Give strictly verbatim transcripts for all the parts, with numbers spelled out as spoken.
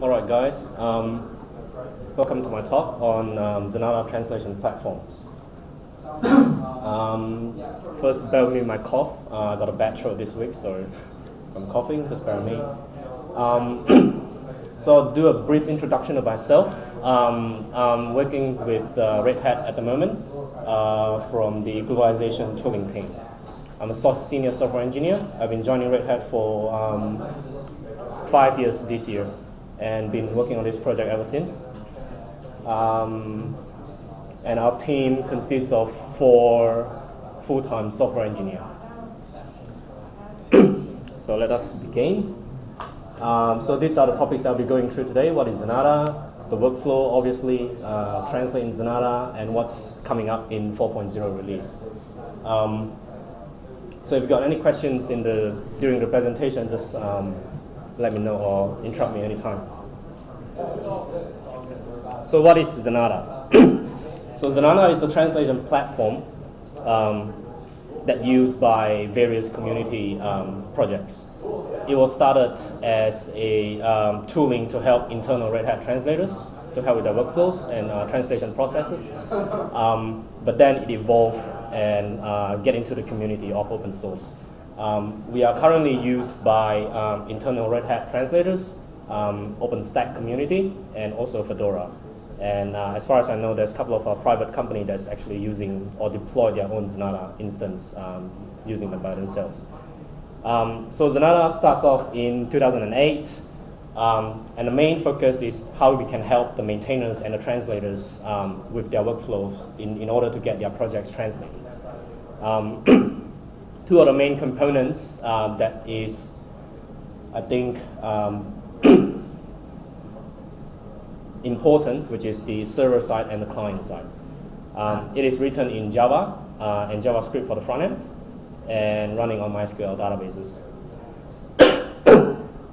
All right, guys. Um, welcome to my talk on um, Zanata translation platforms. um, first, bear with me my cough. Uh, I got a bad throat this week, so I'm coughing. Just bear with me. Um, so I'll do a brief introduction of myself. Um, I'm working with uh, Red Hat at the moment uh, from the globalization tooling team. I'm a soft senior software engineer. I've been joining Red Hat for um, five years this year, and been working on this project ever since. Um, and our team consists of four full-time software engineers. So let us begin. Um, so these are the topics I'll be going through today. What is Zanata? The workflow, obviously, uh, translate in Zanata, and what's coming up in four point oh release. Um, so if you've got any questions in the, during the presentation, just um, let me know or interrupt me anytime. So what is Zanata? So Zanata is a translation platform um, that used by various community um, projects. It was started as a um, tooling to help internal Red Hat translators to help with their workflows and uh, translation processes. Um, but then it evolved and uh, get into the community of open source. Um, we are currently used by um, internal Red Hat translators, um, OpenStack community, and also Fedora. And uh, as far as I know, there's a couple of uh, private companies that's actually using or deploy their own Zanata instance, um, using them by themselves. Um, so Zanata starts off in two thousand eight, um, and the main focus is how we can help the maintainers and the translators um, with their workflows in, in order to get their projects translated. Um, Two of the main components uh, that is, I think, um, important, which is the server side and the client side. Um, it is written in Java uh, and JavaScript for the front end and running on MySQL databases.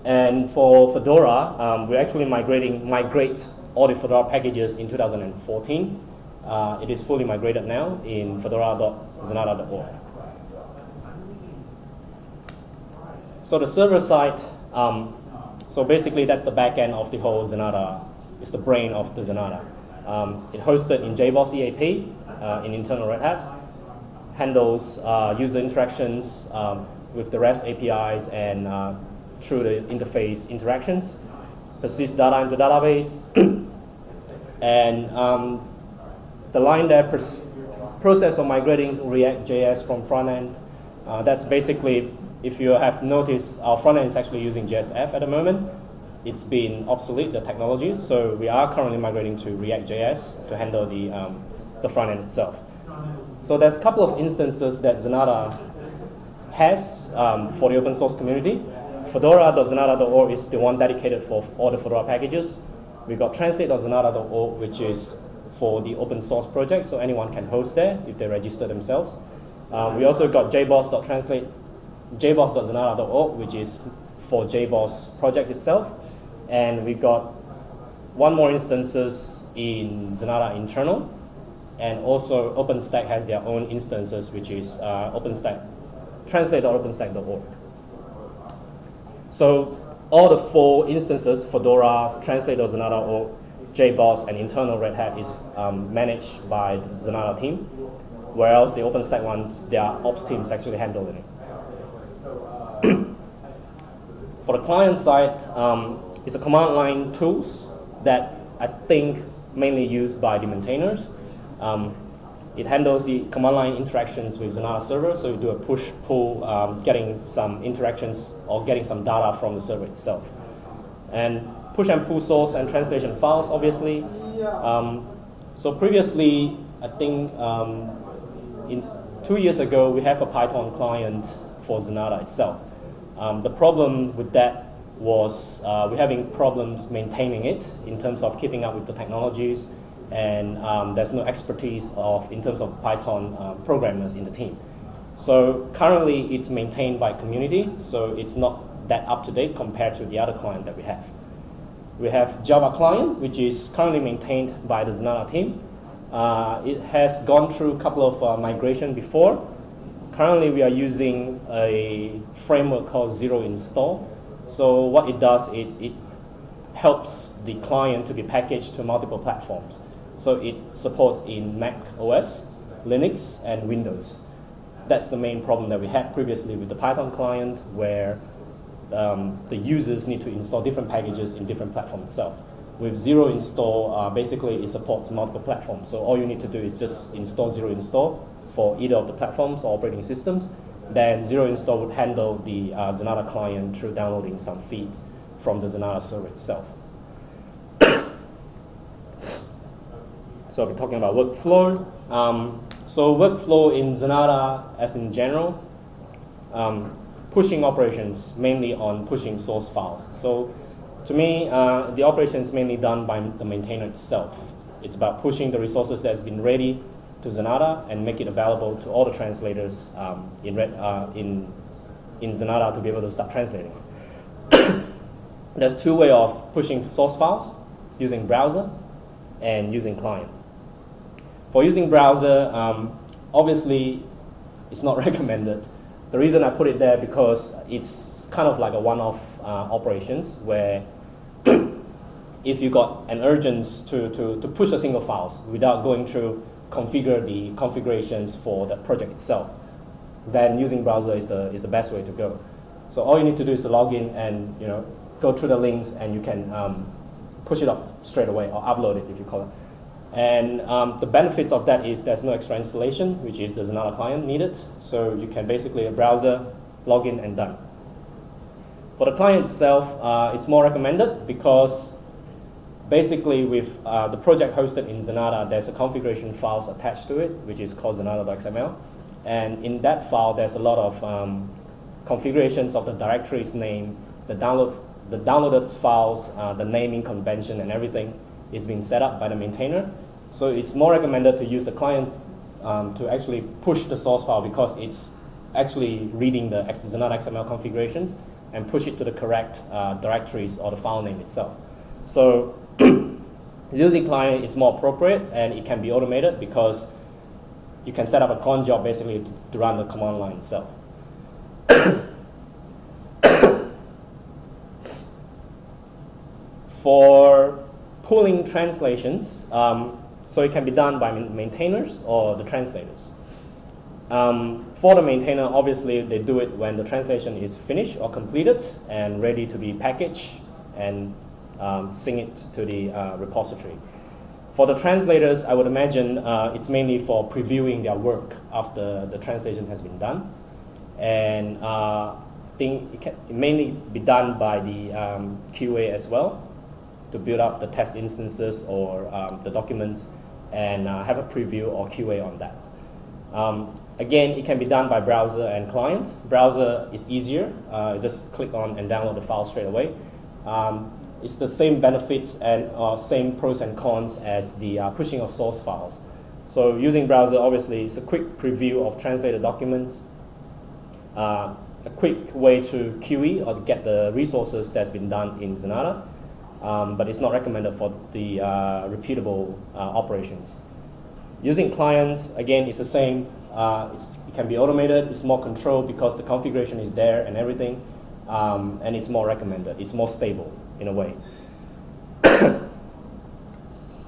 And for Fedora, um, we're actually migrating migrate all the Fedora packages in two thousand fourteen. Uh, it is fully migrated now in fedora dot zanata dot org. So the server side, um, so basically that's the back end of the whole Zanata. It's the brain of the Zanata. Um, it hosted in JBoss E A P uh, in internal Red Hat, handles uh, user interactions um, with the REST A P Is and uh, through the interface interactions, persists data into database, and um, the line there, process of migrating React dot J S from front end. Uh, that's basically. If you have noticed, our front end is actually using J S F at the moment. It's been obsolete, the technology, so we are currently migrating to React dot J S to handle the, um, the front end itself. So there's a couple of instances that Zanata has um, for the open source community. Fedora dot zanata dot org is the one dedicated for all the Fedora packages. We've got translate dot zanata dot org, which is for the open source project, so anyone can host there if they register themselves. Um, we also got jboss dot translate. jboss dot zanata dot org, which is for JBoss project itself, and we got one more instances in Zanata internal, and also OpenStack has their own instances, which is uh, OpenStack translate dot openstack dot org. So all the four instances, Fedora, translate dot zanata dot org, JBoss, and internal Red Hat is um, managed by the Zanata team, whereas the OpenStack ones, their ops teams actually handling it. For the client side, um, it's a command line tools that I think mainly used by the maintainers. Um, it handles the command line interactions with Zanata server, so you do a push pull, um, getting some interactions or getting some data from the server itself. And push and pull source and translation files, obviously. Um, so previously, I think um, in two years ago, we have a Python client for Zanata itself. Um, the problem with that was uh, we're having problems maintaining it in terms of keeping up with the technologies, and um, there's no expertise of in terms of Python uh, programmers in the team. So currently it's maintained by community, so it's not that up to date compared to the other client that we have. We have Java client, which is currently maintained by the Zanata team. Uh, it has gone through a couple of uh, migration before. Currently, we are using a framework called Zero Install. So what it does, it, it helps the client to be packaged to multiple platforms. So it supports in Mac O S, Linux, and Windows. That's the main problem that we had previously with the Python client, where um, the users need to install different packages in different platforms itself. With Zero Install, uh, basically it supports multiple platforms. So all you need to do is just install Zero Install for either of the platforms or operating systems. Then Zero Install would handle the uh, Zanata client through downloading some feed from the Zanata server itself. So I'll be talking about workflow. Um, so workflow in Zanata, as in general, um, pushing operations, mainly on pushing source files. So to me, uh, the operation is mainly done by the maintainer itself. It's about pushing the resources that's been ready to Zanata and make it available to all the translators um, in, red, uh, in, in Zanata to be able to start translating. There's two ways of pushing source files, using browser and using client. For using browser, um, obviously it's not recommended. The reason I put it there because it's kind of like a one-off uh, operations where if you got an urgency to, to, to push a single file without going through configure the configurations for the project itself, then using browser is the, is the best way to go. So all you need to do is to log in and you know, go through the links and you can um, push it up straight away or upload it if you call it. And um, the benefits of that is there's no extra installation, which is there's another client needed. So you can basically a browser, log in and done. For the client itself, uh, it's more recommended because basically, with uh, the project hosted in Zanata, there's a configuration files attached to it, which is called Zanata dot X M L. And in that file, there's a lot of um, configurations of the directory's name, the, download, the downloaded files, uh, the naming convention, and everything is being set up by the maintainer. So it's more recommended to use the client um, to actually push the source file because it's actually reading the Zanata X M L configurations and push it to the correct uh, directories or the file name itself. So using client is more appropriate and it can be automated because you can set up a cron job basically to, to run the command line itself. For pulling translations, um, so it can be done by maintainers or the translators. Um, for the maintainer, obviously they do it when the translation is finished or completed and ready to be packaged and Um, sync it to the uh, repository. For the translators, I would imagine uh, it's mainly for previewing their work after the translation has been done. And uh, I think it can mainly be done by the um, Q A as well to build up the test instances or um, the documents and uh, have a preview or Q A on that. Um, again, it can be done by browser and client. Browser is easier. Uh, just click on and download the file straight away. Um, It's the same benefits and uh, same pros and cons as the uh, pushing of source files. So using browser, obviously, it's a quick preview of translated documents, uh, a quick way to Q E or to get the resources that's been done in Zanata, um, but it's not recommended for the uh, repeatable uh, operations. Using client, again, it's the same. Uh, it's, it can be automated. It's more controlled because the configuration is there and everything, um, and it's more recommended. It's more stable in a way.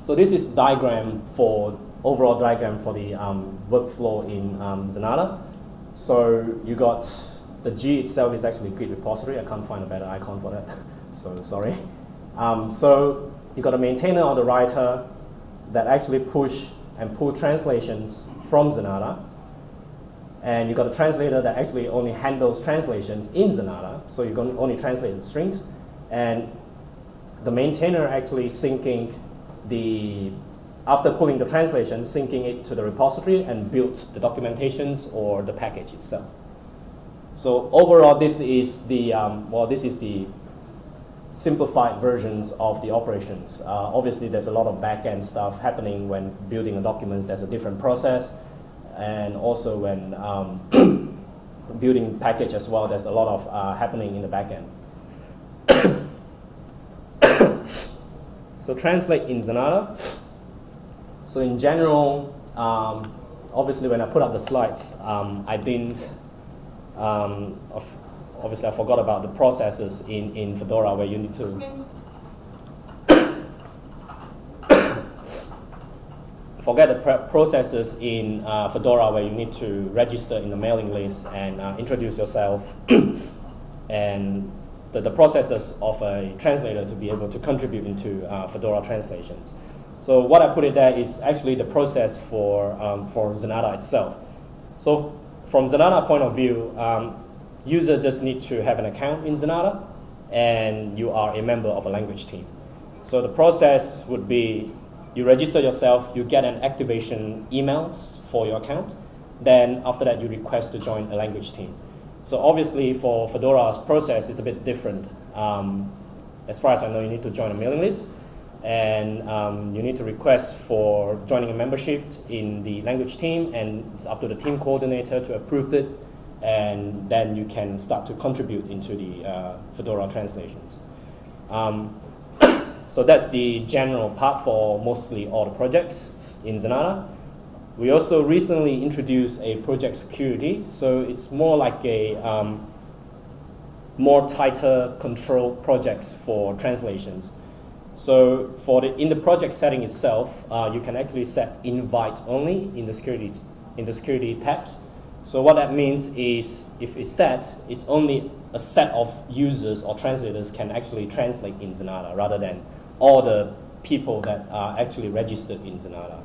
So this is diagram for, overall diagram for the um, workflow in um, Zanata. So you got, the G itself is actually Git repository. I can't find a better icon for that, so sorry. Um, so you got a maintainer or the writer that actually push and pull translations from Zanata. And you got a translator that actually only handles translations in Zanata. So you can only translate the strings. And the maintainer actually syncing the, after pulling the translation, syncing it to the repository and build the documentations or the package itself. So overall, this is the, um, well, this is the simplified versions of the operations. Uh, obviously, there's a lot of back-end stuff happening when building a document. There's a different process. And also when um, building package as well, there's a lot of uh, happening in the back-end. So translate in Zanata. So in general, um, obviously when I put up the slides, um, I didn't, um, obviously I forgot about the processes in, in Fedora where you need to forget the processes in uh, Fedora where you need to register in the mailing list and uh, introduce yourself and the, the processes of a translator to be able to contribute into uh, Fedora translations. So what I put it there is actually the process for, um, for Zanata itself. So from Zanata point of view, um, user just need to have an account in Zanata and you are a member of a language team. So the process would be you register yourself, you get an activation emails for your account, then after that you request to join a language team. So obviously for Fedora's process is a bit different. Um, as far as I know, you need to join a mailing list and um, you need to request for joining a membership in the language team, and it's up to the team coordinator to approve it, and then you can start to contribute into the uh, Fedora translations. Um, So that's the general part for mostly all the projects in Zanata. We also recently introduced a project security, so it's more like a um, more tighter control projects for translations. So for the in the project setting itself, uh, you can actually set invite only in the security in the security tabs. So what that means is if it's set, it's only a set of users or translators can actually translate in Zanata rather than all the people that are actually registered in Zanata.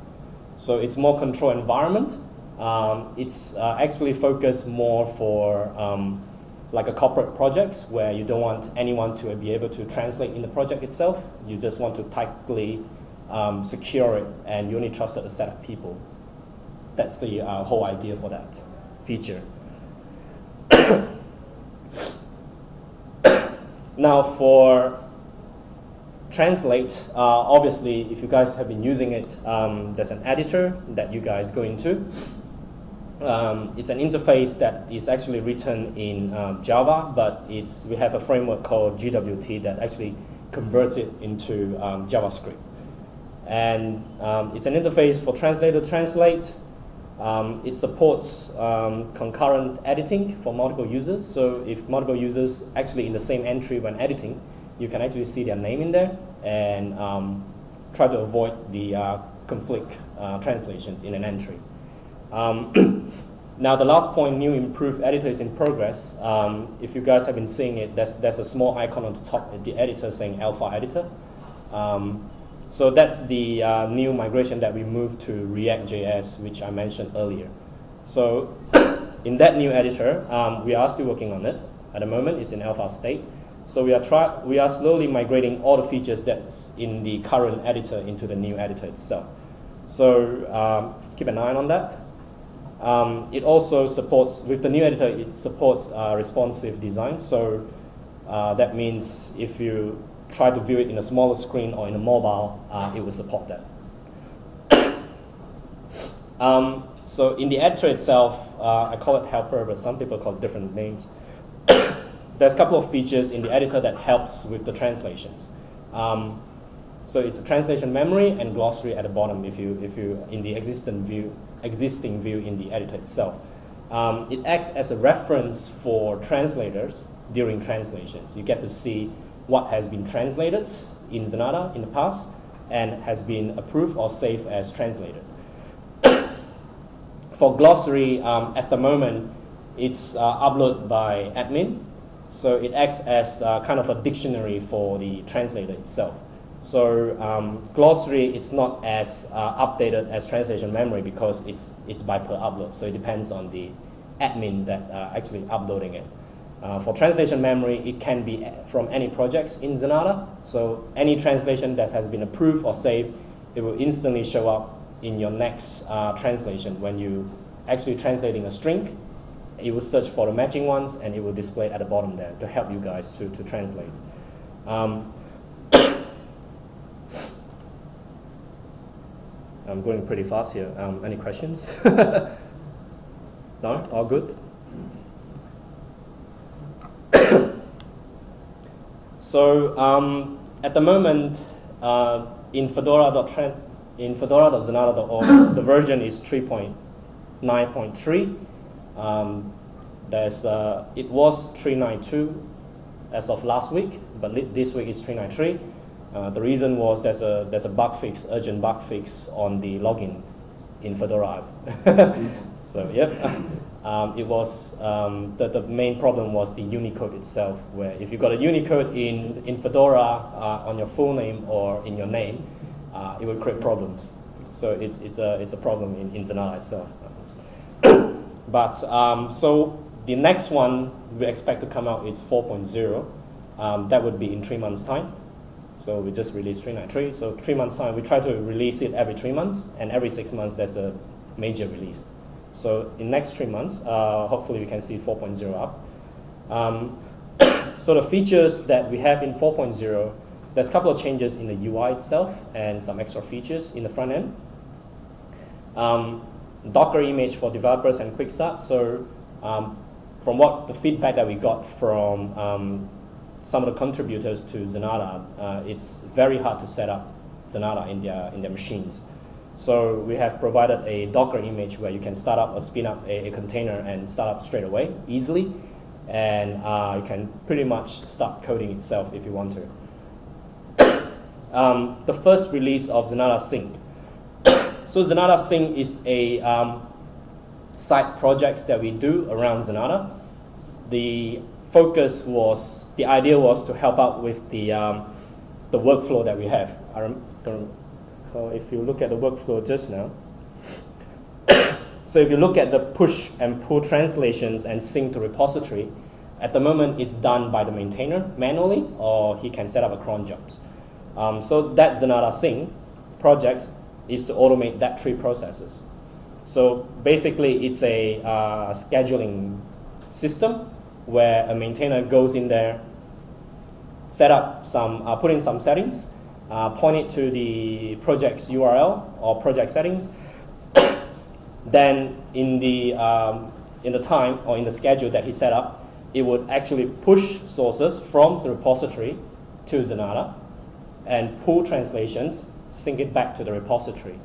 So it's more controlled environment. Um, it's uh, actually focused more for um, like a corporate projects where you don't want anyone to be able to translate in the project itself. You just want to tightly um, secure it and you only trusted a set of people. That's the uh, whole idea for that feature. Now for Translate, uh, obviously, if you guys have been using it, um, there's an editor that you guys go into. Um, it's an interface that is actually written in uh, Java, but it's we have a framework called G W T that actually converts it into um, JavaScript. And um, it's an interface for translator to translate. Um, it supports um, concurrent editing for multiple users. So if multiple users actually in the same entry when editing, you can actually see their name in there and um, try to avoid the uh, conflict uh, translations in an entry. Um, now the last point, new improved editor is in progress. Um, if you guys have been seeing it, there's, there's a small icon on the top of the editor saying alpha editor. Um, So that's the uh, new migration that we moved to React dot J S, which I mentioned earlier. So in that new editor, um, we are still working on it. At the moment, it's in alpha state. So we are, try we are slowly migrating all the features that's in the current editor into the new editor itself. So um, keep an eye on that. Um, it also supports, with the new editor, it supports uh, responsive design. So uh, that means if you try to view it in a smaller screen or in a mobile, uh, it will support that. um, so in the editor itself, uh, I call it helper, but some people call it different names. There's a couple of features in the editor that helps with the translations. Um, so it's a translation memory and glossary at the bottom if you, if you in the existing view, existing view in the editor itself. Um, it acts as a reference for translators during translations. You get to see what has been translated in Zanata in the past and has been approved or saved as translated. For glossary, um, at the moment, it's uh, uploaded by admin, so it acts as uh, kind of a dictionary for the translator itself. So um, glossary is not as uh, updated as translation memory because it's, it's by per upload, so it depends on the admin that uh, actually uploading it. Uh, for translation memory, it can be from any projects in Zanata. So any translation that has been approved or saved, it will instantly show up in your next uh, translation. When you actually translating a string, it will search for the matching ones and it will display it at the bottom there to help you guys to, to translate. Um, I'm going pretty fast here. Um, any questions? No? All good? So um, at the moment, uh, in Fedora in Fedora.zanata dot org, the version is three point nine point three. Um, There's uh, it was three ninety-two as of last week, but this week it's three ninety-three. Uh, the reason was there's a there's a bug fix, urgent bug fix on the login in Fedora. So yep, um, it was um, the the main problem was the Unicode itself. Where if you got a Unicode in in Fedora uh, on your full name or in your name, uh, it would create problems. So it's it's a it's a problem in, in Zanata itself. But um, so the next one we expect to come out is four point oh. Um, that would be in three months time. So we just released three ninety-three. So three months time, we try to release it every three months, and every six months there's a major release. So in next three months, uh, hopefully we can see four point oh up. Um, so the features that we have in four point oh, there's a couple of changes in the U I itself and some extra features in the front end. Um, Docker image for developers and quick start. So um, from what the feedback that we got from um, some of the contributors to Zanata, uh, it's very hard to set up Zanata in their, in their machines. So we have provided a Docker image where you can start up or spin up a, a container and start up straight away easily. And uh, you can pretty much start coding itself if you want to. um, the first release of Zanata Sync. So Zanata Sync is a um, side projects that we do around Zanata. The focus was, the idea was to help out with the, um, the workflow that we have. I don't, so if you look at the workflow just now, so if you look at the push and pull translations and sync to repository, at the moment it's done by the maintainer manually, or he can set up a cron jobs. Um, so that Zanata Sync projects is to automate that three processes. So basically it's a uh, scheduling system where a maintainer goes in there, set up some, uh, put in some settings, uh, point it to the project's U R L or project settings. Then in the, um, in the time or in the schedule that he set up, it would actually push sources from the repository to Zanata and pull translations, sync it back to the repository.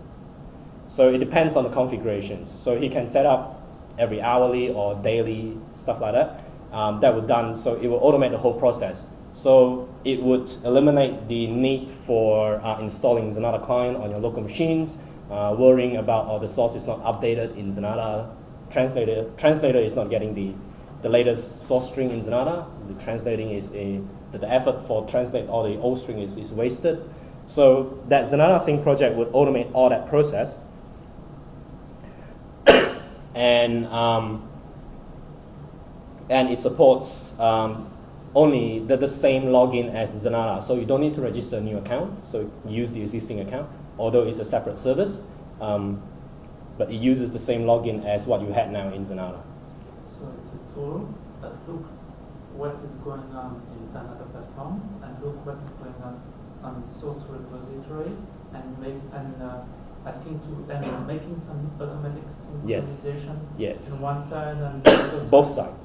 So it depends on the configurations. So he can set up every hourly or daily, stuff like that. Um, that would done, so it will automate the whole process. So it would eliminate the need for uh, installing Zanata client on your local machines, uh, worrying about oh, the source is not updated in Zanata, translator translator is not getting the, the latest source string in Zanata, the translating is a, the, the effort for translate all the old string is, is wasted. So that Zanata Sync project would automate all that process. and um, And it supports um, only the, the same login as Zanata. So you don't need to register a new account. So use the existing account, although it's a separate service. Um, but it uses the same login as what you had now in Zanata. So it's a tool that look what is going on in Zanata platform and look what is going on on source repository and make and uh, asking to and making some automatic synchronization yes. Yes. in one side and the other side. Both sides.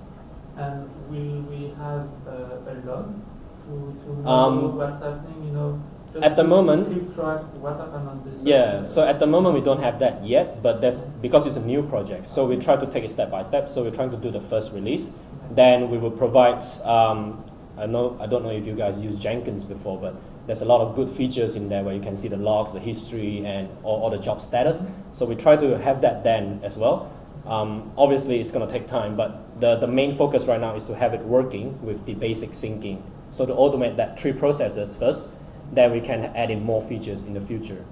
And will we have uh, a log to, to know um, what's happening, you know, just at the to, moment, to keep track what happened on this? Yeah, so at the moment we don't have that yet, but that's because it's a new project. So we try to take it step by step. So we're trying to do the first release. Okay. Then we will provide, um, I, know, I don't know if you guys used Jenkins before, but there's a lot of good features in there where you can see the logs, the history, and all, all the job status. Okay. So we try to have that then as well. Um, obviously, it's going to take time, but the, the main focus right now is to have it working with the basic syncing. So to automate that three processes first, then we can add in more features in the future.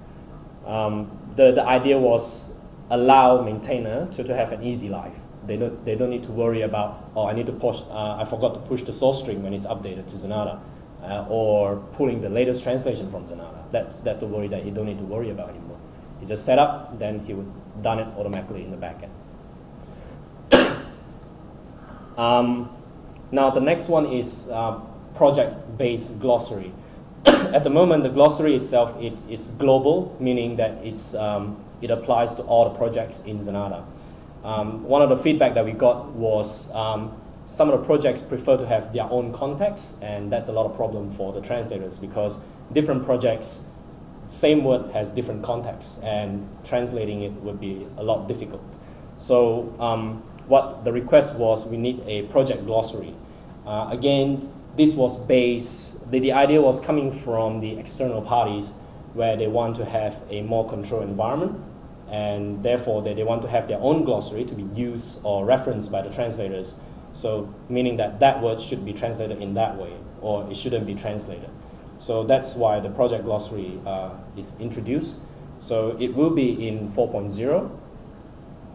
Um, the, the idea was allow maintainer to, to have an easy life. They don't, they don't need to worry about, oh, I need to push, uh, I forgot to push the source string when it's updated to Zanata, uh, or pulling the latest translation from Zanata. That's, that's the worry that you don't need to worry about anymore. You just set up, then he would done it automatically in the backend. Um, now the next one is uh, project-based glossary. At the moment, the glossary itself it's it's global, meaning that it's um, it applies to all the projects in Zanata. Um, one of the feedback that we got was um, some of the projects prefer to have their own context, and that's a lot of problem for the translators because different projects, same word has different contexts, and translating it would be a lot difficult. So. Um, what the request was, we need a project glossary. Uh, again, this was based, the, the idea was coming from the external parties where they want to have a more controlled environment, and therefore they, they want to have their own glossary to be used or referenced by the translators. So meaning that that word should be translated in that way, or it shouldn't be translated. So that's why the project glossary uh, is introduced. So it will be in four point oh,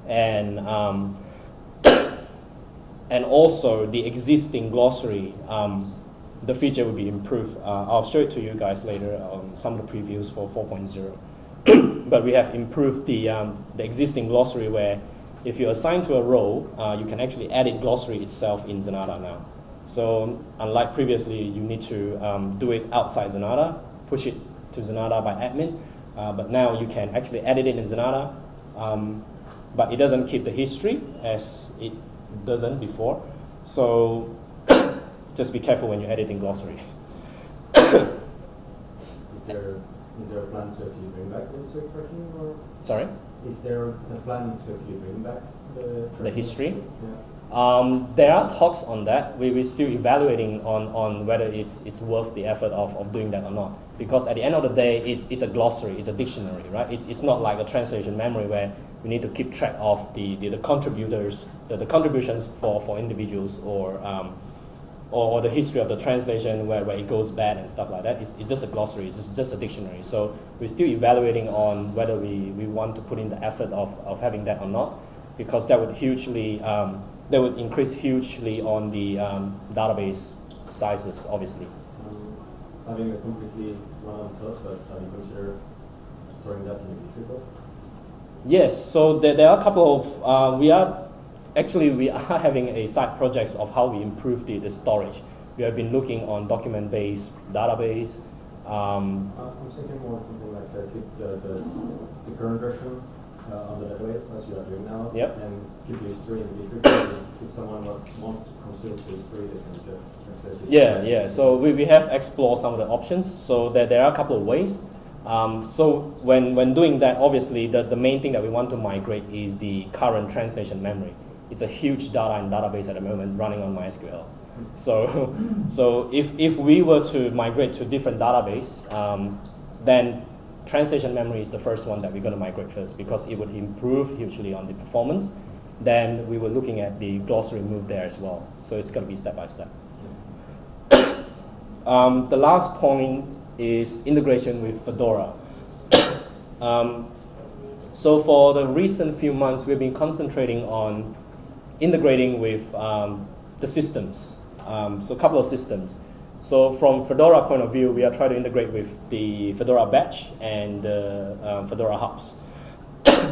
and um, and also the existing glossary, um, the feature will be improved. Uh, I'll show it to you guys later on some of the previews for four point oh. But we have improved the, um, the existing glossary where if you assign to a role, uh, you can actually edit glossary itself in Zanata now. So unlike previously, you need to um, do it outside Zanata, push it to Zanata by admin, uh, but now you can actually edit it in Zanata, um, but it doesn't keep the history as it doesn't before. So just be careful when you're editing glossary. Is there, is there a plan to actually bring back glossary tracking, or? Sorry? Is there a plan to actually bring back the, the history? Yeah. Um, there are talks on that. We, we're still evaluating on, on whether it's, it's worth the effort of, of doing that or not. Because at the end of the day, it's, it's a glossary, it's a dictionary, right? It's, it's not like a translation memory where we need to keep track of the, the, the contributors, the, the contributions for, for individuals, or, um, or, or the history of the translation where, where it goes bad and stuff like that. It's, it's just a glossary, it's just a dictionary. So we're still evaluating on whether we, we want to put in the effort of, of having that or not, because that would hugely, um, that would increase hugely on the um, database sizes, obviously. Um, having a completely run-on source, but have you considered storing that in the Drupal? Yes, so there, there are a couple of, uh, we are, actually we are having a side projects of how we improve the, the storage. We have been looking on document-based database. Um, I'm thinking more something like uh, keep the, the, the current version Uh, on the database, as you are doing now, yep. And keep the history in the future. If someone wants to consume the history, they can just access it. Yeah, yeah. So we, we have explored some of the options. So there, there are a couple of ways. Um, so when, when doing that, obviously, the, the main thing that we want to migrate is the current translation memory. It's a huge data and database at the moment running on MySQL. So, so if, if we were to migrate to a different database, um, then translation memory is the first one that we're going to migrate first, because it would improve hugely on the performance. Then we were looking at the glossary move there as well. So it's going to be step by step. Yeah. um, the last point is integration with Fedora. um, so for the recent few months, we've been concentrating on integrating with um, the systems. Um, so a couple of systems. So from Fedora point of view, we are trying to integrate with the Fedora Badge and the uh, uh, Fedora Hubs.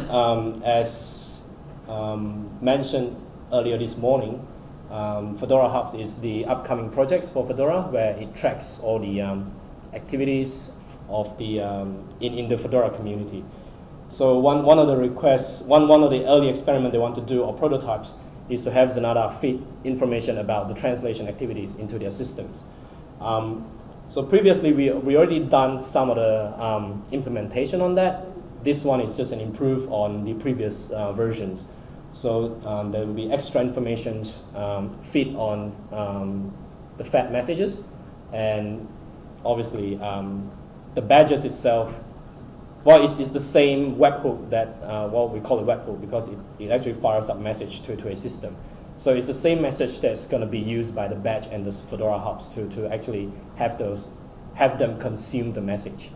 um, as um, mentioned earlier this morning, um, Fedora Hubs is the upcoming projects for Fedora, where it tracks all the um, activities of the um, in, in the Fedora community. So one, one of the requests, one, one of the early experiments they want to do, or prototypes, is to have Zanata feed information about the translation activities into their systems. Um, so previously we, we already done some of the um, implementation on that. This one is just an improve on the previous uh, versions. So um, there will be extra information um, feed on um, the F A T messages, and obviously um, the badges itself, well, it's, it's the same webhook that, uh, well, we call it webhook because it, it actually fires up message to, to a system. So it's the same message that's going to be used by the badge and the Fedora Hubs to, to actually have those, have them consume the message.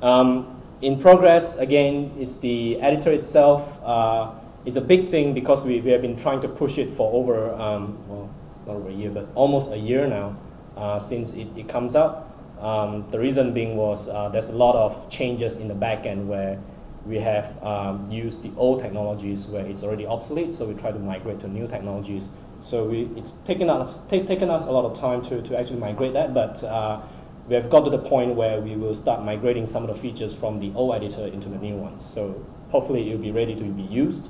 um, in progress, again, it's the editor itself. Uh, it's a big thing because we, we have been trying to push it for over, um, well, not over a year, but almost a year now uh, since it, it comes out. Um, the reason being was uh, there's a lot of changes in the back end where we have um, used the old technologies where it's already obsolete, so we try to migrate to new technologies. So we, it's taken us, take, taken us a lot of time to, to actually migrate that, but uh, we have got to the point where we will start migrating some of the features from the old editor into the new ones. So hopefully it will be ready to be used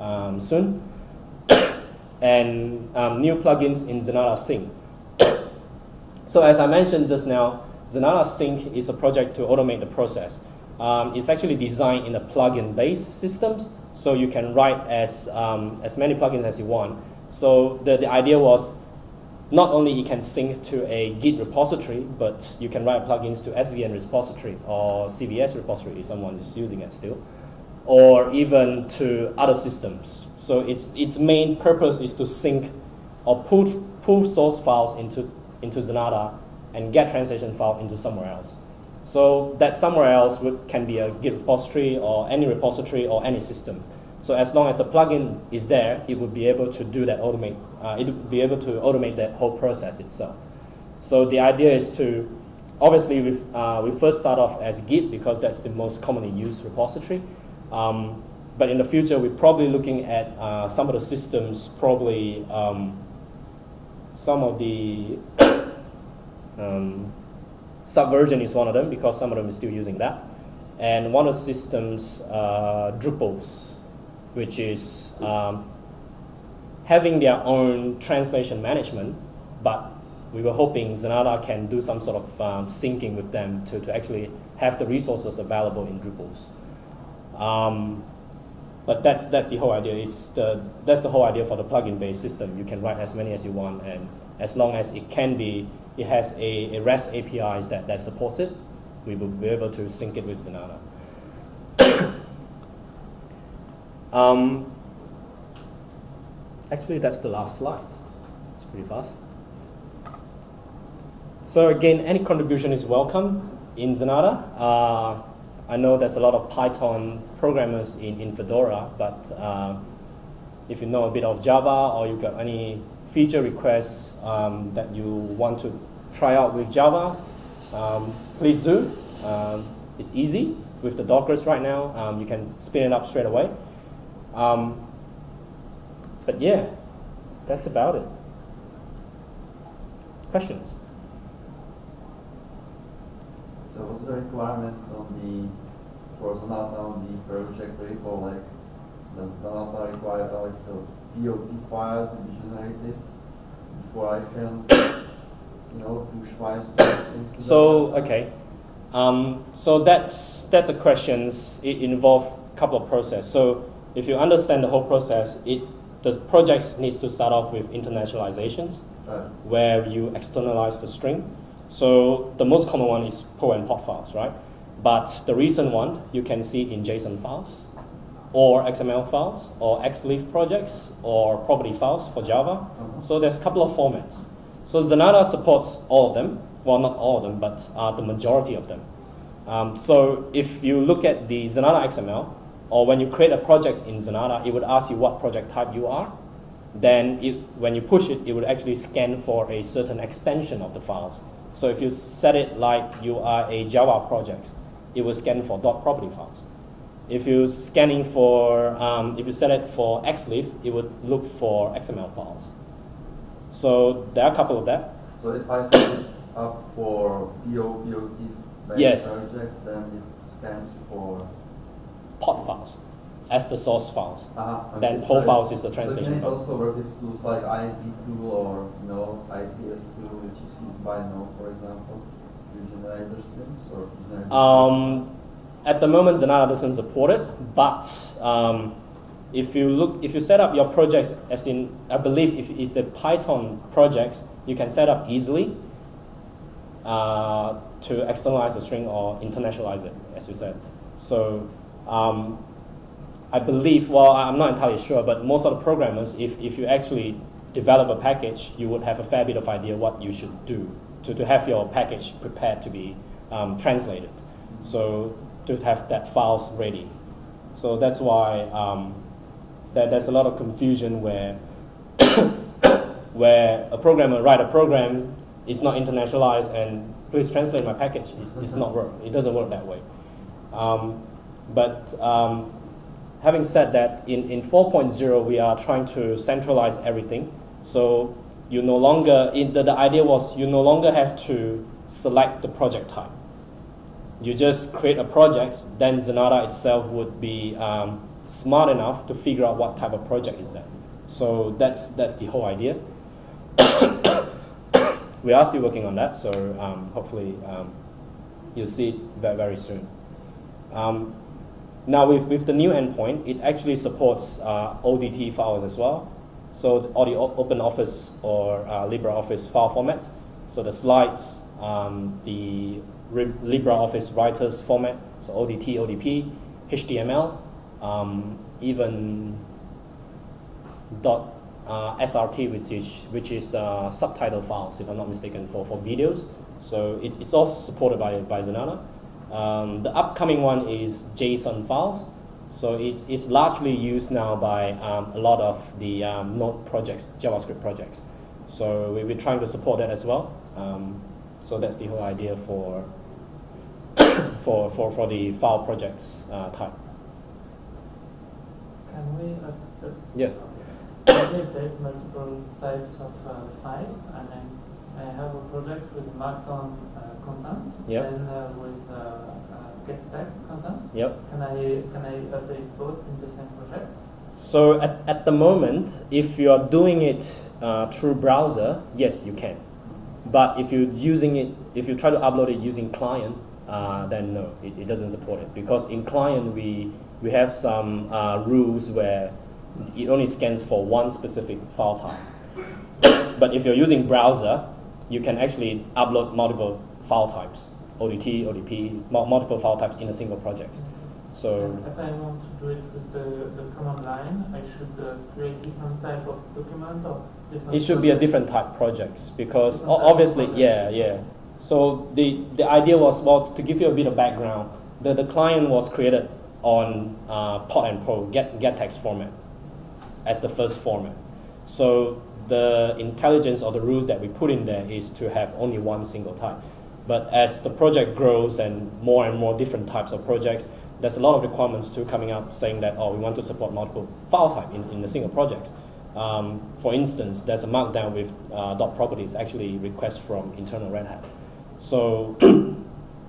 um, soon. and um, new plugins in Zanata Sync. So as I mentioned just now, Zanata Sync is a project to automate the process. Um, it's actually designed in a plugin-based systems, so you can write as, um, as many plugins as you want. So the, the idea was not only you can sync to a Git repository, but you can write plugins to S V N repository or C V S repository if someone is using it still, or even to other systems. So its, its main purpose is to sync or pull, pull source files into, into Zanata and get translation file into somewhere else. So that somewhere else would, can be a Git repository or any repository or any system. So as long as the plugin is there, it would be able to do that automate. Uh, it would be able to automate that whole process itself. So the idea is to, obviously, we uh, we first start off as Git because that's the most commonly used repository. Um, but in the future, we're probably looking at uh, some of the systems, probably um, some of the um, Subversion is one of them because some of them is still using that, and one of the systems, uh, Drupals, which is um, having their own translation management, but we were hoping Zanata can do some sort of um, syncing with them to, to actually have the resources available in Drupals. Um, but that's that's the whole idea. It's the that's the whole idea for the plugin-based system. You can write as many as you want, and as long as it can be, it has a, a REST A P Is that, that supports it, we will be able to sync it with Zanata. um, actually, that's the last slide. It's pretty fast. So again, any contribution is welcome in Zanata. Uh, I know there's a lot of Python programmers in, in Fedora, but uh, if you know a bit of Java or you've got any feature requests um, that you want to try out with Java, um, please do. Um, it's easy with the Dockers right now. Um, you can spin it up straight away. Um, but yeah, that's about it. Questions? So what's the requirement on the, for Zanata on the project repo? Like, does Zanata require like the P O T file to be generated before I can, you know, push my steps into? So okay, um, so that's that's a question. It involves a couple of processes. So if you understand the whole process, it the project needs to start off with internationalizations, right, where you externalize the string. So the most common one is P O and P O T files, right? But the recent one you can see in JSON files, or X M L files, or XLIFF projects, or property files for Java. Mm-hmm. So there's a couple of formats. So Zanata supports all of them. Well, not all of them, but uh, the majority of them. Um, so if you look at the Zanata X M L, or when you create a project in Zanata, it would ask you what project type you are. Then it, when you push it, it would actually scan for a certain extension of the files. So if you set it like you are a Java project, it will scan for .property files. If you're scanning for, um, if you set it for XLIFF, it would look for X M L files. So there are a couple of that. So if I set it up for P O P O T yes. projects, then it scans for P O T files as the source files. Uh-huh, okay. Then P O so files is the translation. So it also work with tools like I P tool or you know, I P S tool, which is used by node, for example, to generate the streams or generate um, At the moment, Zanata doesn't support it, but um, if you look, if you set up your projects, as in, I believe if it's a Python project, you can set up easily uh, to externalize a string or internationalize it, as you said. So um, I believe, well, I'm not entirely sure, but most of the programmers, if, if you actually develop a package, you would have a fair bit of idea what you should do to, to have your package prepared to be um, translated. So to have that files ready. So that's why um, that there's a lot of confusion where where a programmer write a program, it's not internationalized, and please translate my package. It's, it's not work. It doesn't work that way. Um, but um, having said that, in, in four point oh, we are trying to centralize everything. So you no longer, in the, the idea was you no longer have to select the project type. You just create a project, then Zanata itself would be um, smart enough to figure out what type of project is that. So that's that's the whole idea. We are still working on that, so um, hopefully um, you'll see it very, very soon. Um, Now with, with the new endpoint, it actually supports uh, O D T files as well. So all the OpenOffice or uh, LibreOffice file formats. So the slides, um, the LibreOffice writers format, so O D T, O D P, H T M L, um, even dot, uh, S R T, which is, which is uh, subtitle files, if I'm not mistaken, for, for videos. So it, it's also supported by, by Zanata. Um, the upcoming one is JSON files. So it's, it's largely used now by um, a lot of the um, Node projects, JavaScript projects. So we, we're trying to support that as well. Um, so that's the whole idea for, for, for, for the file projects uh, type. Can we update, yeah. Can we update multiple types of uh, files? And then I have a project with Markdown uh, content, yep. And uh, with uh, uh, get text content. Yep. Can I can I update both in the same project? So at at the moment, if you are doing it uh, through browser, yes, you can. But if you're using it, if you try to upload it using client, uh, then no, it, it doesn't support it, because in client we we have some uh, rules where it only scans for one specific file type. But if you're using browser, you can actually upload multiple file types, O D T, O D P, multiple file types in a single project. So if I want to do it with the, the command line, I should uh, create different type of document or different. It should be a different type projects, because different obviously, yeah, yeah. So the the idea was, well, to give you a bit of background, the the client was created on uh, P O T and P O get get text format as the first format. So the intelligence or the rules that we put in there is to have only one single type. But as the project grows and more and more different types of projects, there's a lot of requirements too coming up saying that, oh, we want to support multiple file type in, in a single project. Um, for instance, there's a markdown with uh, dot properties actually request from internal Red Hat. So,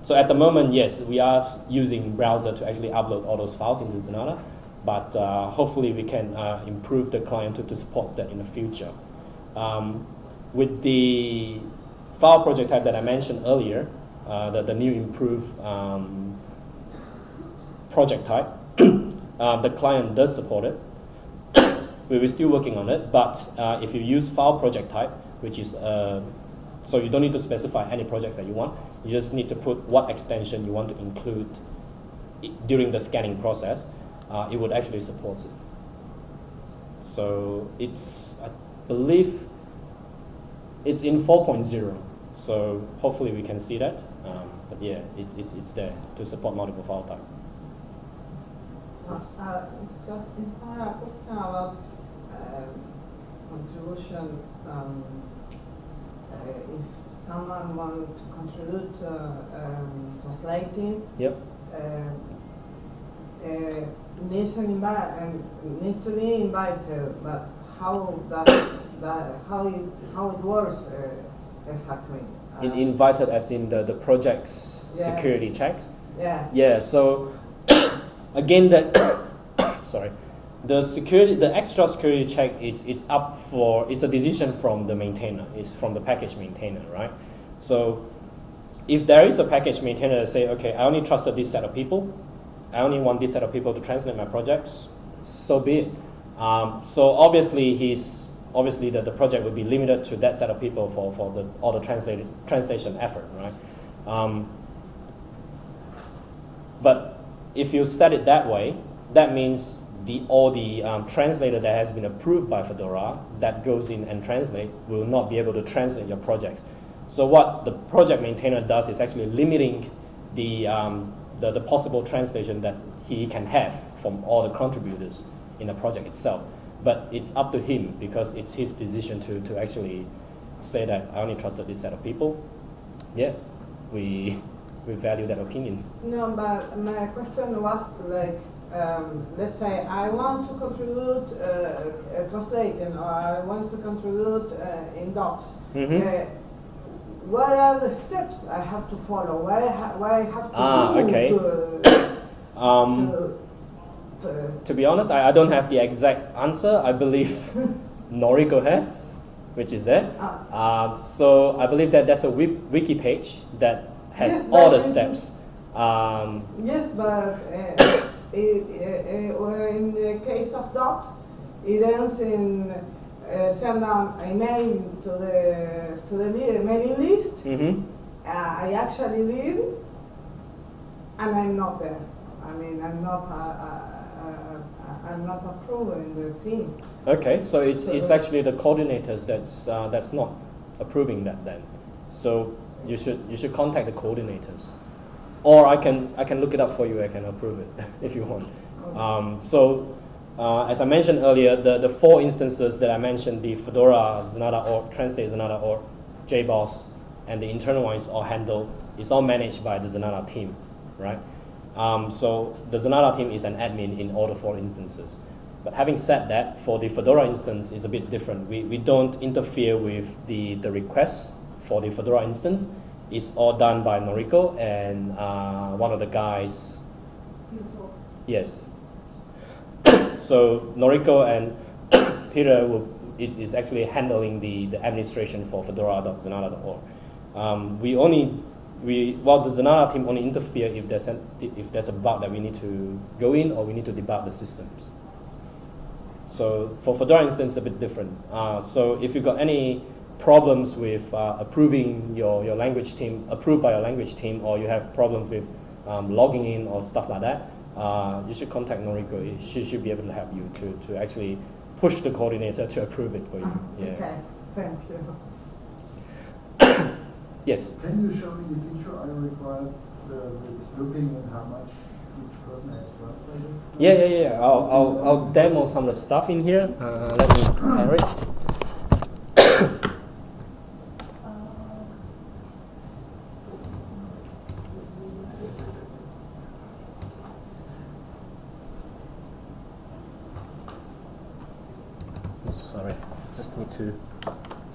so at the moment, yes, we are using browser to actually upload all those files into Zanata, but uh, hopefully we can uh, improve the client to, to support that in the future. Um, with the file project type that I mentioned earlier, uh, the, the new improved um, project type, uh, the client does support it. We were still working on it, but uh, if you use file project type, which is, uh, so you don't need to specify any projects that you want, you just need to put what extension you want to include during the scanning process, uh, it would actually support it. So it's, I believe, it's in four point zero, so hopefully we can see that, um, but yeah, it's, it's, it's there to support multiple file types. Uh, just in a question about uh, contribution. Um, uh, if someone wants to contribute to uh, um, translating, yep. uh, uh, needs, an and needs to be invited, but how that, that how it how it works uh, exactly? Um, it invited as in the the project's, yes, security checks. Yeah. Yeah. So. Again, the sorry, the security, the extra security check, it's it's up for it's a decision from the maintainer, it's from the package maintainer, right? So, if there is a package maintainer that say, okay, I only trusted this set of people, I only want this set of people to translate my projects, so be it. Um, so obviously, he's obviously that the project would be limited to that set of people for for the all the translated translation effort, right? Um, but if you set it that way, that means the, all the um, translator that has been approved by Fedora that goes in and translate will not be able to translate your projects. So what the project maintainer does is actually limiting the, um, the, the possible translation that he can have from all the contributors in the project itself. But it's up to him, because it's his decision to, to actually say that I only trusted this set of people. Yeah, we... we value that opinion. No, but my question was like, um, let's say I want to contribute uh, uh, translating, or I want to contribute uh, in docs. Mm-hmm. uh, what are the steps I have to follow? Where I, ha where I have to ah, do okay. to, um, to, to, to be honest, I, I don't have the exact answer. I believe Noriko has, which is there. Ah. Uh, so I believe that that's a wiki page that has yes, all the steps. Um, yes, but uh, it, uh, or in the case of docs, it ends in uh, send down a name to the to the mailing list. Mm-hmm. uh, I actually did, and I'm not there. I mean, I'm not a, a, a, I'm not approved in the team. Okay, so it's so it's actually the coordinators that's uh, that's not approving that then. So you should you should contact the coordinators, or I can I can look it up for you. I can approve it if you want. Okay. Um, so. Uh, as I mentioned earlier, the, the four instances that I mentioned, the Fedora, Zanata org, Translate Zanata org, JBoss, and the internal ones all handled, it's all managed by the Zanata team, right? Um, so the Zanata team is an admin in all the four instances. But having said that, for the Fedora instance, it's a bit different. We, we don't interfere with the, the requests for the Fedora instance. It's all done by Noriko and uh, one of the guys. Yes. So Noriko and Peter will, is, is actually handling the, the administration for fedora dot zanata dot org. Um, we only, we, well, the Zanata team only interfere if there's, an, if there's a bug that we need to go in or we need to debug the systems. So for Fedora instance, it's a bit different. Uh, so if you've got any problems with uh, approving your, your language team, approved by your language team, or you have problems with um, logging in or stuff like that, Uh, you should contact Noriko. She should be able to help you to, to actually push the coordinator to approve it for you. Yeah. Okay, thank you. Yes? Can you show me the feature I required uh, with looking at how much each person has translated? Yeah, yeah, yeah. I'll, I'll, I'll demo some of the stuff in here. Uh, let me carry it. To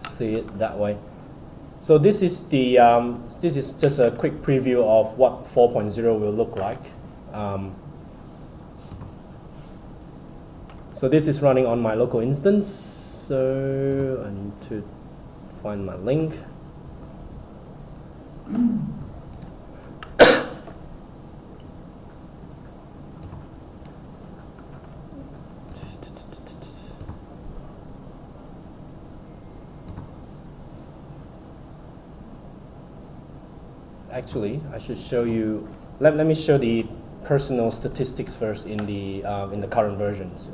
see it that way. So this is the um, this is just a quick preview of what four point oh will look like. Um, so this is running on my local instance. So I need to find my link. Actually, I should show you. Let, let me show the personal statistics first in the uh, in the current versions.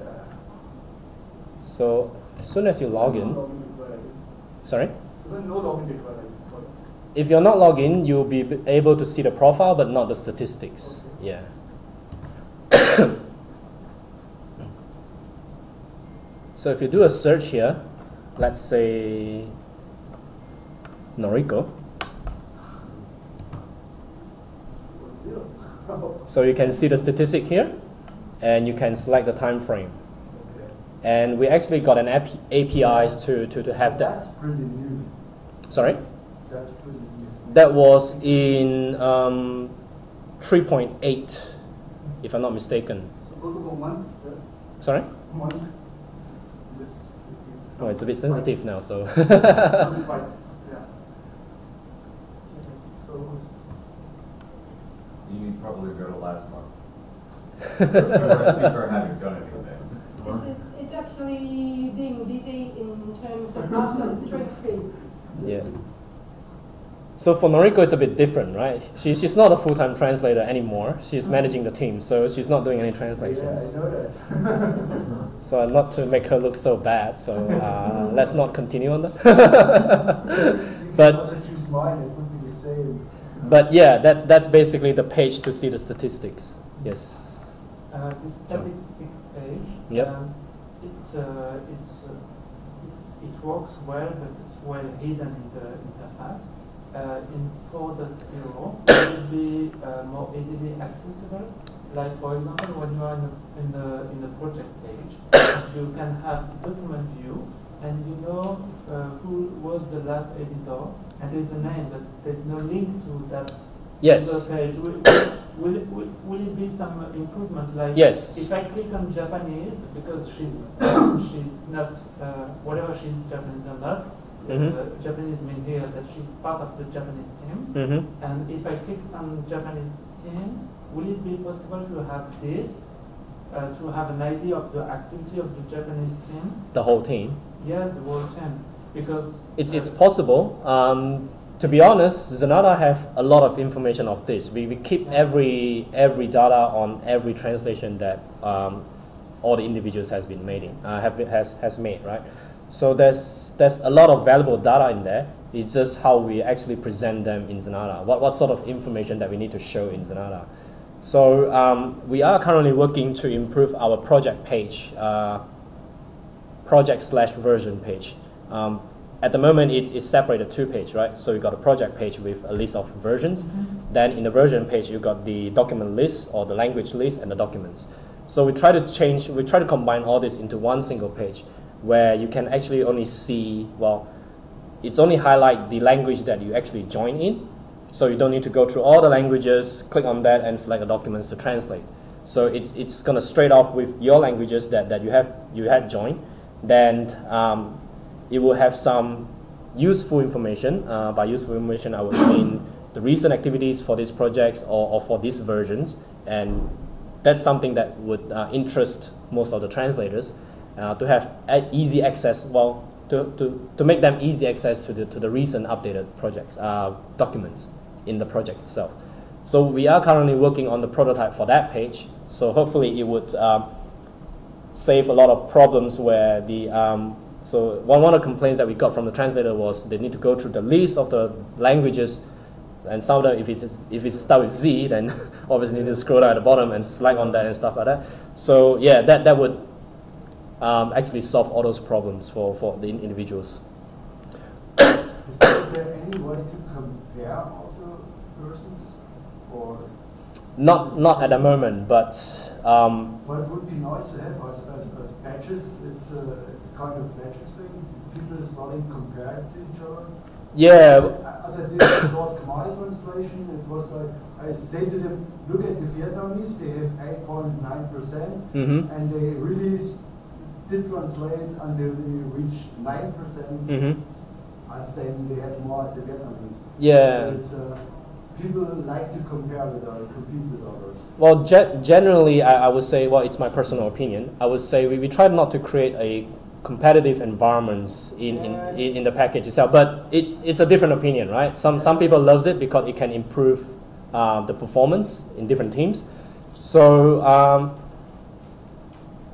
So as soon as you log in, sorry. If you're not logged in, you'll be able to see the profile, but not the statistics. Okay. Yeah. So if you do a search here, let's say Noriko. So you can see the statistic here, and you can select the time frame. Okay. And we actually got an A P Is to, to, to have that. That's pretty new. Sorry? That's pretty new. That was in um, three point eight, if I'm not mistaken. So go to the month? Sorry? Month. Oh, it's a bit sensitive now, so. You probably go to last month. I super haven't done anything. It's, it's actually being busy in terms of after the string freeze. Yeah. So for Noriko, it's a bit different, right? She, she's not a full-time translator anymore. She's managing the team, so she's not doing any translations. Yeah, I know that. So not to make her look so bad, so uh, let's not continue on that. You but also choose mine, it would be the same. But yeah, that's that's basically the page to see the statistics. Yes. Uh, the statistic page. Yep. Um, it's uh, it's, uh, it's it works well, but it's well hidden in the interface. Uh, in four point oh, it will be uh, more easily accessible. Like for example, when you are in the in the, in the project page, you can have document view, and you know uh, who was the last editor. And there's the name, but there's no link to that yes. page. Will, will, will, will it be some improvement? Like yes. If I click on Japanese, because she's she's not uh, whatever she's Japanese or not, mm-hmm. uh, Japanese means here that she's part of the Japanese team. Mm-hmm. And if I click on Japanese team, will it be possible to have this uh, to have an idea of the activity of the Japanese team? The whole team? Yes, the whole team. Because it's, it's possible. Um, to be honest, Zanata have a lot of information of this. We, we keep yes. every every data on every translation that um, all the individuals has been making, uh, have has has made, right? So there's there's a lot of valuable data in there. It's just how we actually present them in Zanata. What what sort of information that we need to show in Zanata? So um, we are currently working to improve our project page, uh, project slash version page. Um, at the moment, it's, it's separated two pages, right? So you got a project page with a list of versions. Mm-hmm. Then in the version page, you got the document list or the language list and the documents. So we try to change, we try to combine all this into one single page, where you can actually only see, well, it's only highlight the language that you actually join in. So you don't need to go through all the languages, click on that and select the documents to translate. So it's, it's gonna straight off with your languages that, that you have you had joined. Then um, it will have some useful information. Uh, by useful information, I would mean the recent activities for these projects or, or for these versions. And that's something that would uh, interest most of the translators uh, to have easy access, well, to, to, to make them easy access to the, to the recent updated projects, uh, documents in the project itself. So we are currently working on the prototype for that page. So hopefully it would uh, save a lot of problems where the um, So one, one of the complaints that we got from the translator was they need to go through the list of the languages, and some of them, if it's, if it starts with Z, then obviously you need to scroll down at the bottom and slide on that and stuff like that. So yeah, that, that would um, actually solve all those problems for, for the individuals. Is there any way to compare also versions? Or not, not at the moment, but... Um, well, it would be nice to have us as patches. It's, uh, kind of matches thing, people are starting compared to each other. Yeah. As I, as I did a short command translation, it was like, I said to them, look at the Vietnamese, they have eight point nine percent, mm-hmm. and they really did translate until they reached nine percent, mm-hmm. as then they had more as the Vietnamese. Yeah. So it's, uh, people like to compare with others, compete with others. Well, ge generally, I, I would say, well, it's my personal opinion, I would say we, we try not to create a competitive environments in, yes. in, in the package itself, but it, it's a different opinion, right? Some, some people loves it because it can improve uh, the performance in different teams. So um,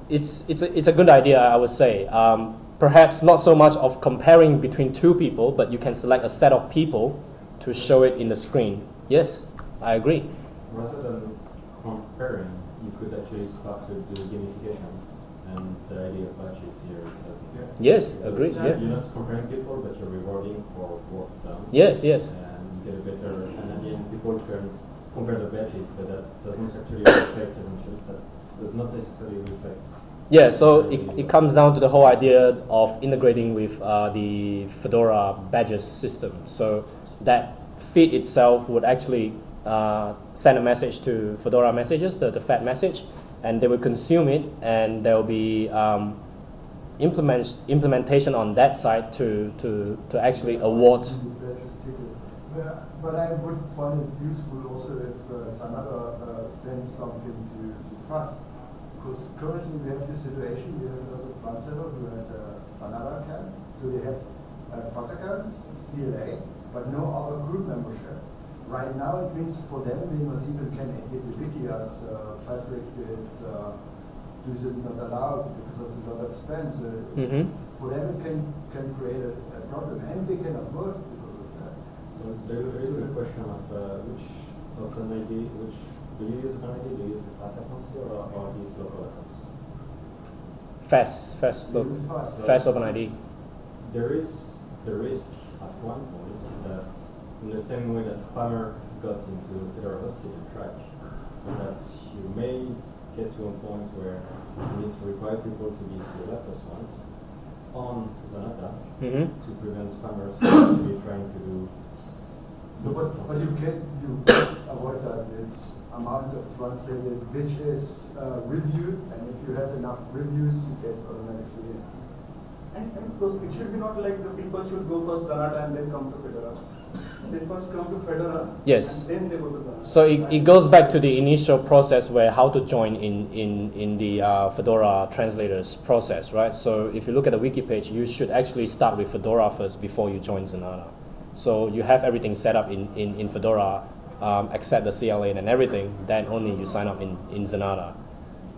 it's, it's, a, it's a good idea, I would say. Um, perhaps not so much of comparing between two people, but you can select a set of people to show it in the screen. Yes, I agree. Rather than comparing, you could actually start to do gamification, and the idea of badges here is that yeah. yes, agreed. Yeah. You're not comparing people, but you're rewarding for work done. Yes, yes. And you get a better, and at the end, people can compare the badges, but that doesn't actually reflect and that does not necessarily reflect. Yeah, so it, it comes down to the whole idea of integrating with uh, the Fedora Badges system. So that feed itself would actually uh, send a message to Fedora messages, the, the F A T message, and they will consume it, and there will be um, implement implementation on that side to, to, to actually yeah, award. But, but I would find it useful also if uh, Zanata uh, sends something to, to F A S, because currently we have this situation, we have a lot of translators who has a Zanata account, so they have a F A S account, C L A, but no other group membership. Right now, it means for them we not even can edit the wiki as uh, Patrick did. Uh, is it not allowed because of a lot of spam? So mm-hmm. for them, it can can create a, a problem, and they cannot work because of that. So there is a question of uh, which token I D, which do you use an I D? Do you use the F A S accounts here or are these local accounts? F A S, F A S, local. F A S open I D. There is there is at one point that. In the same way that spammer got into Fedora hosted and tracked, that you may get to a point where you need to require people to be C L A plus one on Zanata mm-hmm. to prevent spammers from actually trying to do. No, but, but you can you avoid that. It's amount of translated which is uh, reviewed, and if you have enough reviews, you get automatically. And, and of course, it should be not like the people should go for Zanata and then come to Fedora. they first come to Fedora. Yes. And then they go to Fedora. So it, it goes back to the initial process where how to join in in in the uh, Fedora translators process, right? So if you look at the wiki page, you should actually start with Fedora first before you join Zanata. So you have everything set up in in in Fedora, um, except the C L A and everything. Then only you sign up in in Zanata.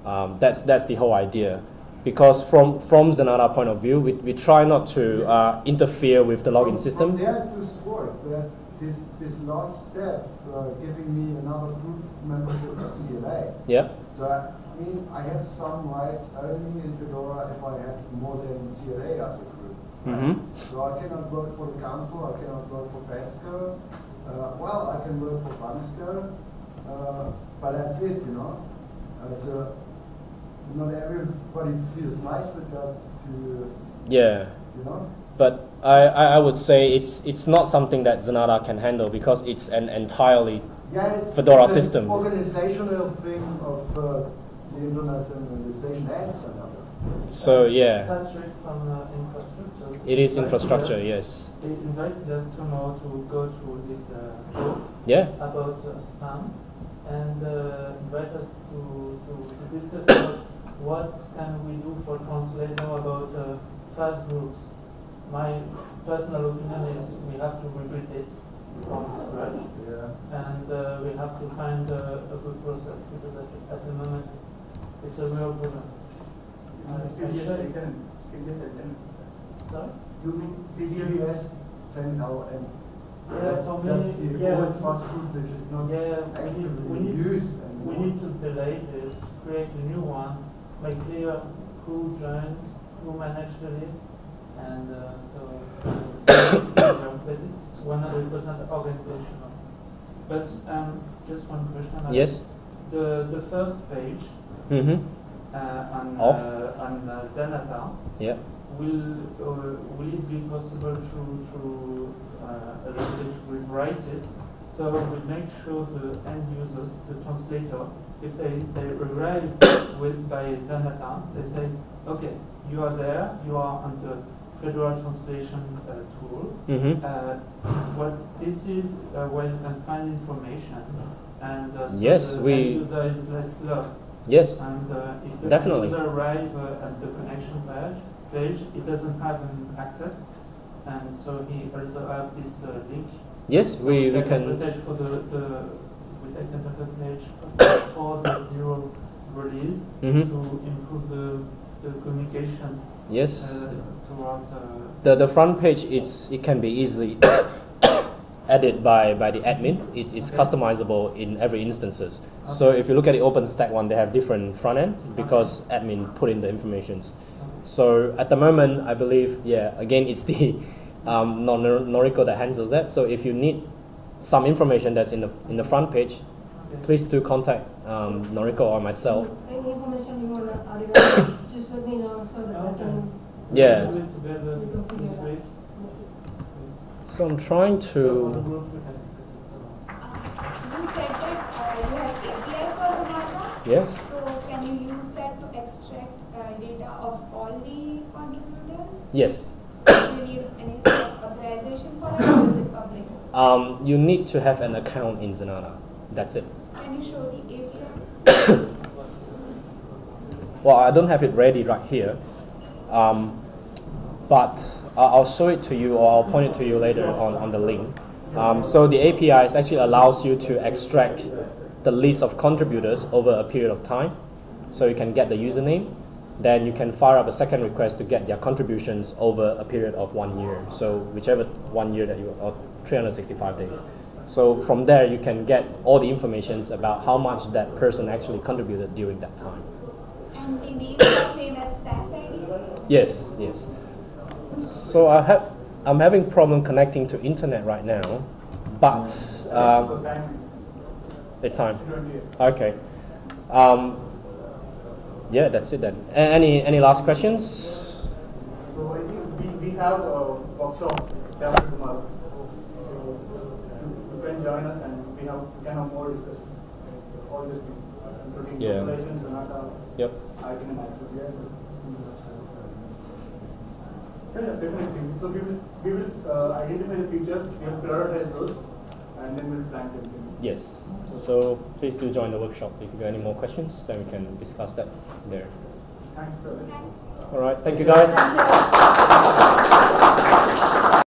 Um, that's that's the whole idea. Because from from Zanata point of view, we, we try not to uh, interfere with the login system. From there to support that this this last step uh, giving me another group membership to C L A. Yeah. So I, I mean I have some rights only in Fedora if I have more than C L A as a group. Right? Mm-hmm. So I cannot work for the council. I cannot work for Pascal. Uh, well, I can work for Pascal, uh, but that's it, you know. Uh, so. Not everybody feels nice with that. To yeah, you know? But I, I I would say it's it's not something that Zanata can handle because it's an entirely yeah, it's, Fedora it's system. An organizational thing of uh, the international organization and Zanata. So yeah. Patrick from uh, infrastructure. It is infrastructure, us, yes. They invited us to know to go through this uh, talk yeah. about uh, spam and uh, invite us to to, to discuss about what can we do for translator about uh, F A S groups? My personal opinion is we have to rebuild it from scratch, yeah. and uh, we have to find uh, a good process because at, at the moment it's, it's a real problem. Uh, C V S ten, C V S ten. Sorry? You mean C V S ten now and yeah, so that's the old F A S group which is not yeah, actively used. We need to delay this, create a new one, make clear who joins, who managed the list, and uh, so. But it's one hundred percent organizational. But um, just one question. Yes. The the first page mm-hmm. uh, on uh, on uh, Zanata. Yeah. Will uh, will it be possible to to uh, a little bit rewrite it? So we make sure the end users, the translator, if they, they arrive with by Zanata, they say, okay, you are there, you are on the Fedora translation uh, tool. Mm-hmm. uh, what this is uh, where you can find information, and uh, so yes, the we end user is less lost. Yes, and uh, if the Definitely. end user arrives uh, at the connection page, page, he doesn't have an access, and so he also has this uh, link. Yes, so we, we can. For the, the we take the advantage for the zero release mm-hmm. to improve the, the communication. Yes. Uh, towards. Uh, the the front page it's it can be easily added by by the admin. It is okay. customizable in every instances. Okay. So if you look at the OpenStack one, they have different front end because okay. admin put in the informations. Okay. So at the moment, I believe yeah. Again, it's the. Um, Noriko that handles that. So if you need some information that's in the in the front page, okay. please do contact um, Noriko or myself. Any information you want to just let me know so that I can. Yes. So I'm trying to. You said that uh, you have A P I for Zanata. Yes. So can you use that to extract uh, data of all the contributors? Yes. Um, you need to have an account in Zanata. That's it. Can you show the A P I? Well, I don't have it ready right here, um, but I'll show it to you, or I'll point it to you later on, on the link. Um, so the A P I actually allows you to extract the list of contributors over a period of time. So you can get the username, then you can fire up a second request to get their contributions over a period of one year. So whichever one year that you are. three hundred sixty-five days. So from there you can get all the information about how much that person actually contributed during that time. And the names are same as F A S I Ds? Yes, yes. So I have, I'm having problem connecting to internet right now, but um, it's time. Okay. Um, yeah, that's it then. Any any last questions? So I think we we have a workshop tomorrow. Join us and we have can have more discussions. All these things, including yeah. populations and data. Yep. I can imagine. Yeah, definitely. So we will, we will. Uh, I identify the features, we'll prioritize those, and then we'll plan everything. Yes. So please do join the workshop. If you got any more questions, then we can discuss that there. Thanks, David. All right. Thank you, guys.